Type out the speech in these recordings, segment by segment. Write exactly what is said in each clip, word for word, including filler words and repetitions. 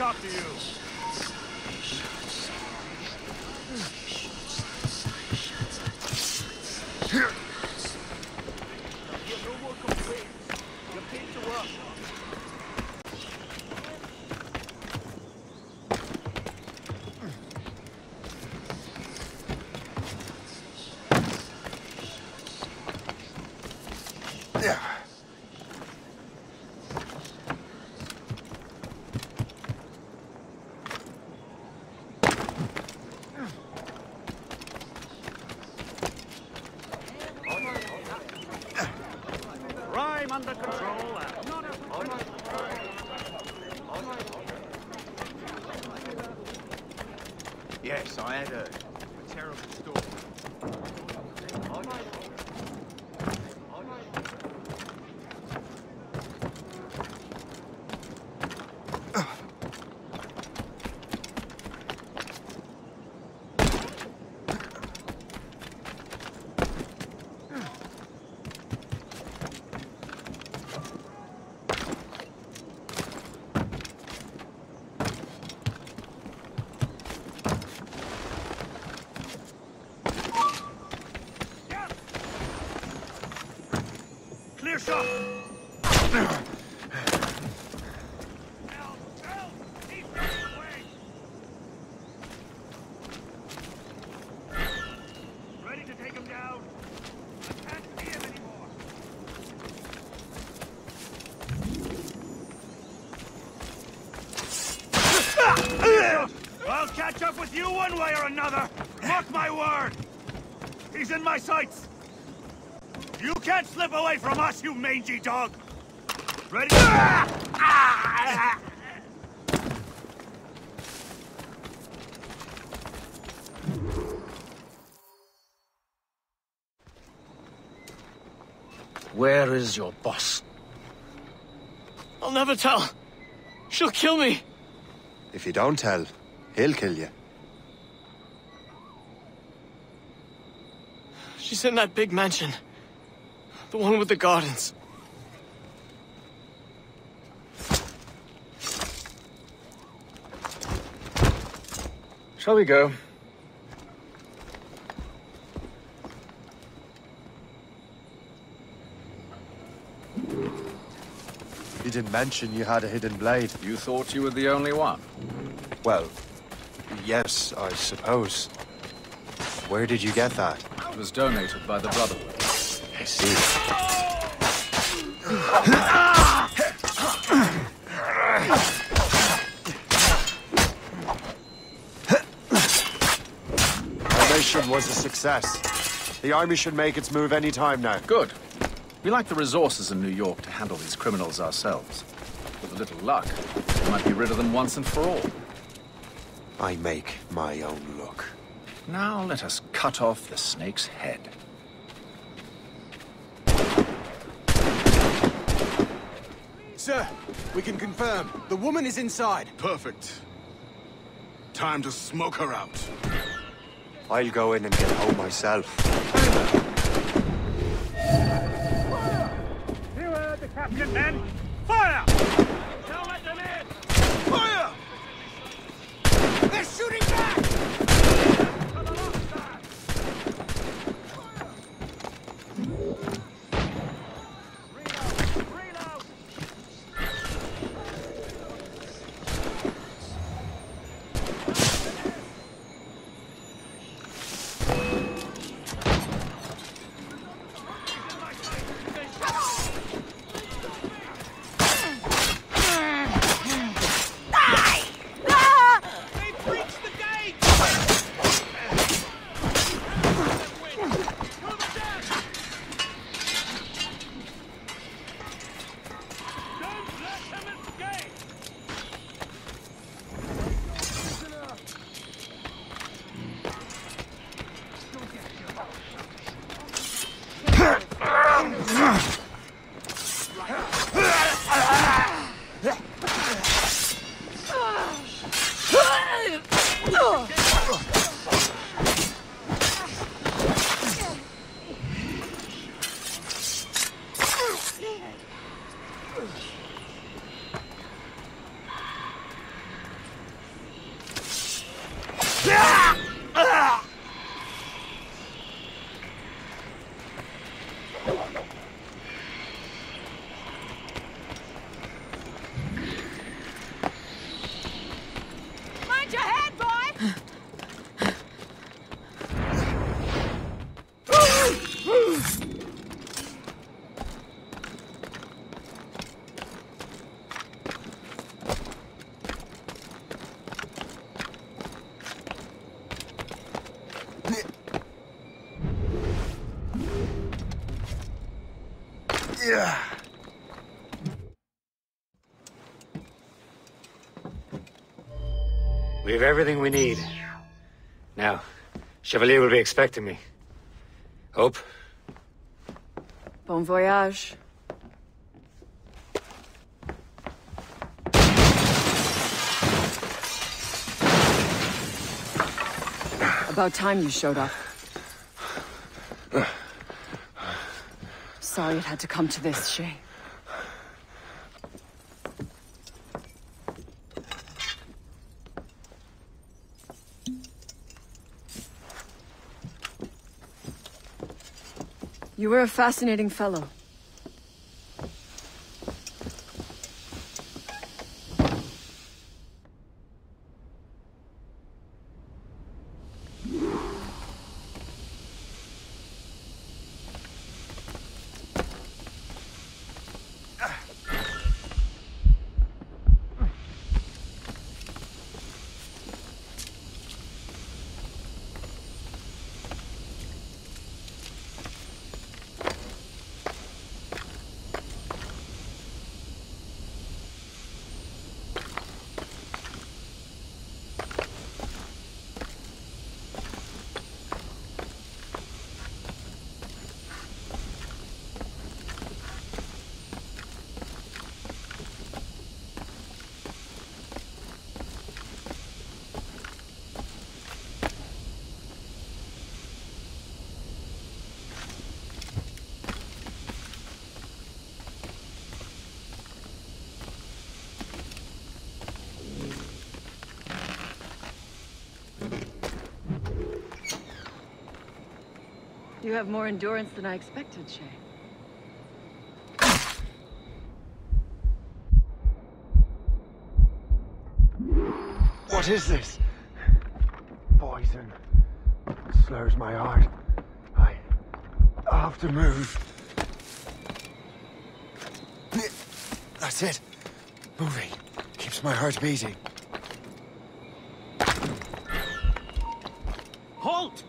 talk to you. Here. No more complaints. Your pins are up. Yes, I had heard. A terrible storm. Stop! Slip away from us, you mangy dog! Ready? Where is your boss? I'll never tell. She'll kill me. If you don't tell, he'll kill you. She's in that big mansion. The one with the gardens. Shall we go? You didn't mention you had a hidden blade. You thought you were the only one? Well, yes, I suppose. Where did you get that? It was donated by the Brotherhood. I see. Our mission was a success. The army should make its move any time now. Good. We lack the resources in New York to handle these criminals ourselves. With a little luck, we might be rid of them once and for all. I make my own luck. Now let us cut off the snake's head. Sir, we can confirm. The woman is inside. Perfect. Time to smoke her out. I'll go in and get home myself. Fire! You heard the captain, men. Fire! Don't let them in! Fire! They're shooting back! Yeah. We have everything we need. Now, Chevalier will be expecting me. Hope. Bon voyage. About time you showed up. Sorry it had to come to this, Shay. You were a fascinating fellow. You have more endurance than I expected, Shay. What is this? Poison. It slurs my heart. I have to move. That's it. Moving. Keeps my heart beating. Halt!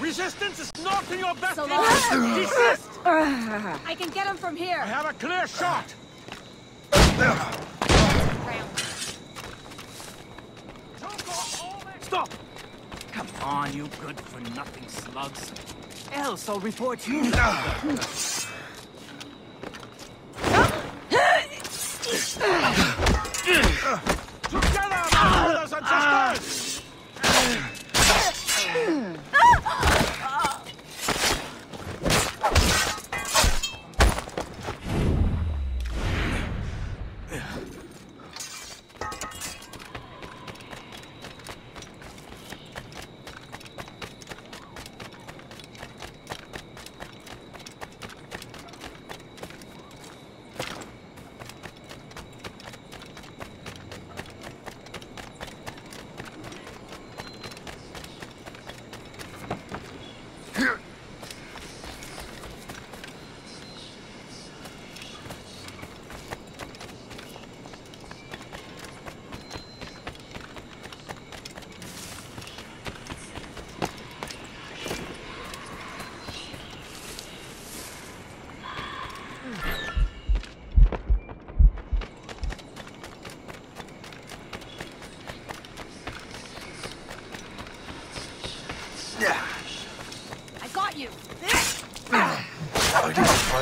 Resistance is not in your best interest! Desist! I can get him from here! I have a clear shot! Stop! Come on, you good-for-nothing slugs. Else I'll report you. Together, my brothers and sisters!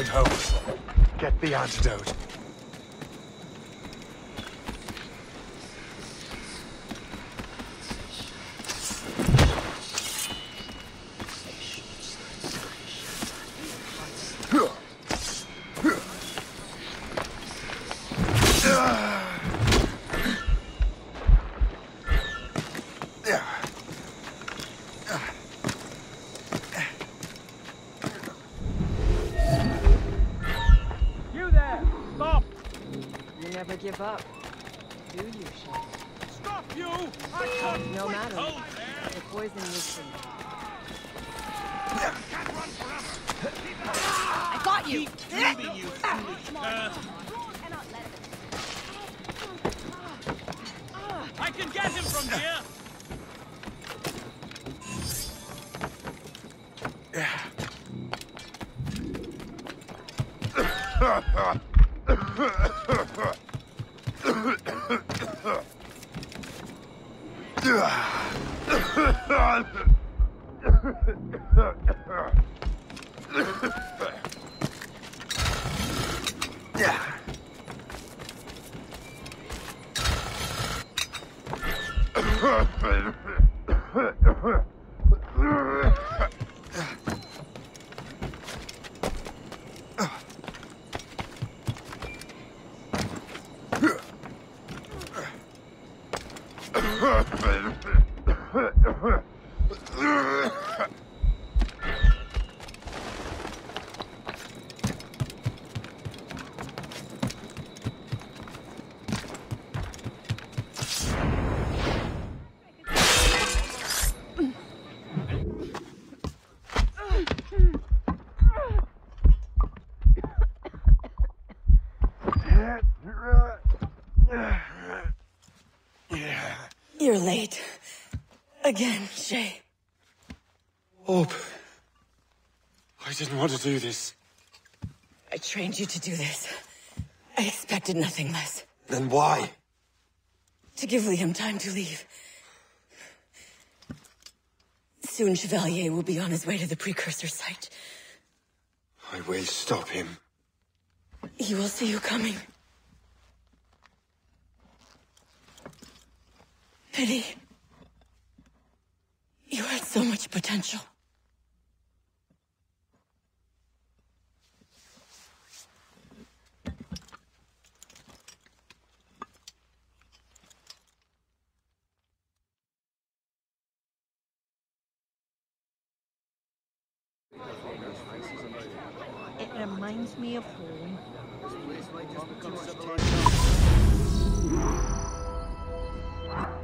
Hope. Get the antidote. Give up, do you, Shay? Stop you! I can't. No matter. The poison is for me. Can't run forever. I got you. Keep you. I can get him from here. You're late. Again, Shay. Hope. I didn't want to do this. I trained you to do this. I expected nothing less. Then why? To give Liam time to leave. Soon Chevalier will be on his way to the precursor site. I will stop him. He will see you coming. Pity. You had so much potential. It reminds me of home. This place might just become such a...